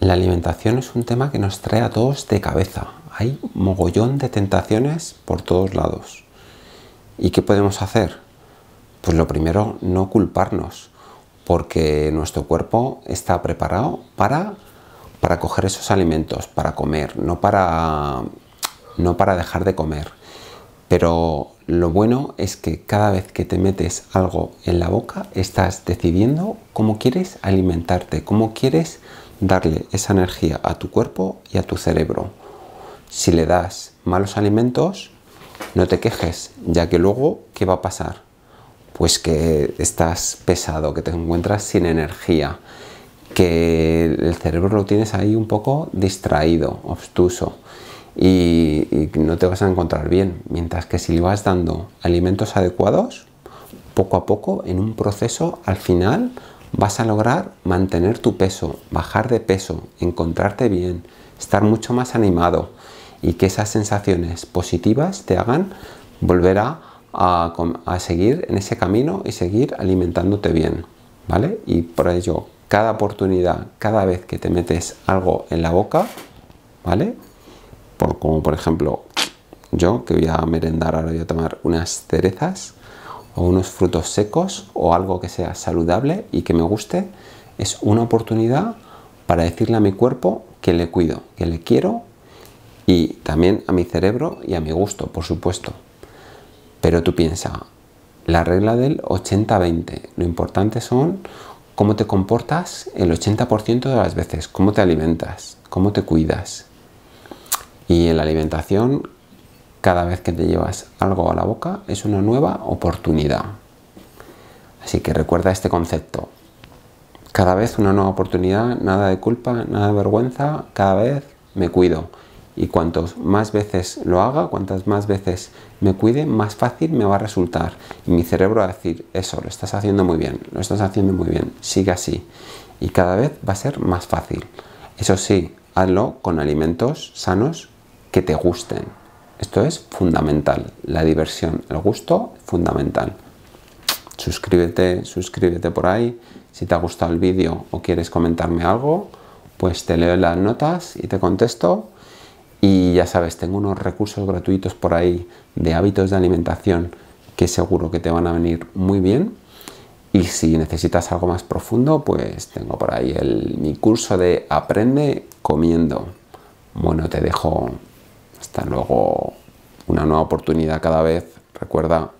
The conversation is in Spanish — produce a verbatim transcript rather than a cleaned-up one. La alimentación es un tema que nos trae a todos de cabeza. Hay mogollón de tentaciones por todos lados. ¿Y qué podemos hacer? Pues lo primero, no culparnos, porque nuestro cuerpo está preparado para, para coger esos alimentos, para comer, no para, no para dejar de comer. Pero lo bueno es que cada vez que te metes algo en la boca, estás decidiendo cómo quieres alimentarte, cómo quieres darle esa energía a tu cuerpo y a tu cerebro. Si le das malos alimentos, no te quejes, ya que luego, ¿qué va a pasar? Pues que estás pesado, que te encuentras sin energía, que el cerebro lo tienes ahí un poco distraído, obtuso, y, y no te vas a encontrar bien. Mientras que si le vas dando alimentos adecuados, poco a poco, en un proceso, al final vas a lograr mantener tu peso, bajar de peso, encontrarte bien, estar mucho más animado y que esas sensaciones positivas te hagan volver a, a, a seguir en ese camino y seguir alimentándote bien, ¿vale? Y por ello, cada oportunidad, cada vez que te metes algo en la boca, ¿vale? Por, como por ejemplo yo, que voy a merendar, ahora voy a tomar unas cerezas o unos frutos secos o algo que sea saludable y que me guste, es una oportunidad para decirle a mi cuerpo que le cuido, que le quiero, y también a mi cerebro y a mi gusto, por supuesto. Pero tú piensa, la regla del ochenta veinte, lo importante son cómo te comportas el ochenta por ciento de las veces, cómo te alimentas, cómo te cuidas. Y en la alimentación, cada vez que te llevas algo a la boca es una nueva oportunidad. Así que recuerda este concepto. Cada vez una nueva oportunidad, nada de culpa, nada de vergüenza, cada vez me cuido. Y cuantas más veces lo haga, cuantas más veces me cuide, más fácil me va a resultar. Y mi cerebro va a decir, eso, lo estás haciendo muy bien, lo estás haciendo muy bien, sigue así. Y cada vez va a ser más fácil. Eso sí, hazlo con alimentos sanos que te gusten. Esto es fundamental, la diversión, el gusto, fundamental. Suscríbete, suscríbete por ahí. Si te ha gustado el vídeo o quieres comentarme algo, pues te leo las notas y te contesto. Y ya sabes, tengo unos recursos gratuitos por ahí de hábitos de alimentación que seguro que te van a venir muy bien. Y si necesitas algo más profundo, pues tengo por ahí el, mi curso de Aprende Comiendo. Bueno, te dejo. Hasta luego, una nueva oportunidad cada vez. Recuerda.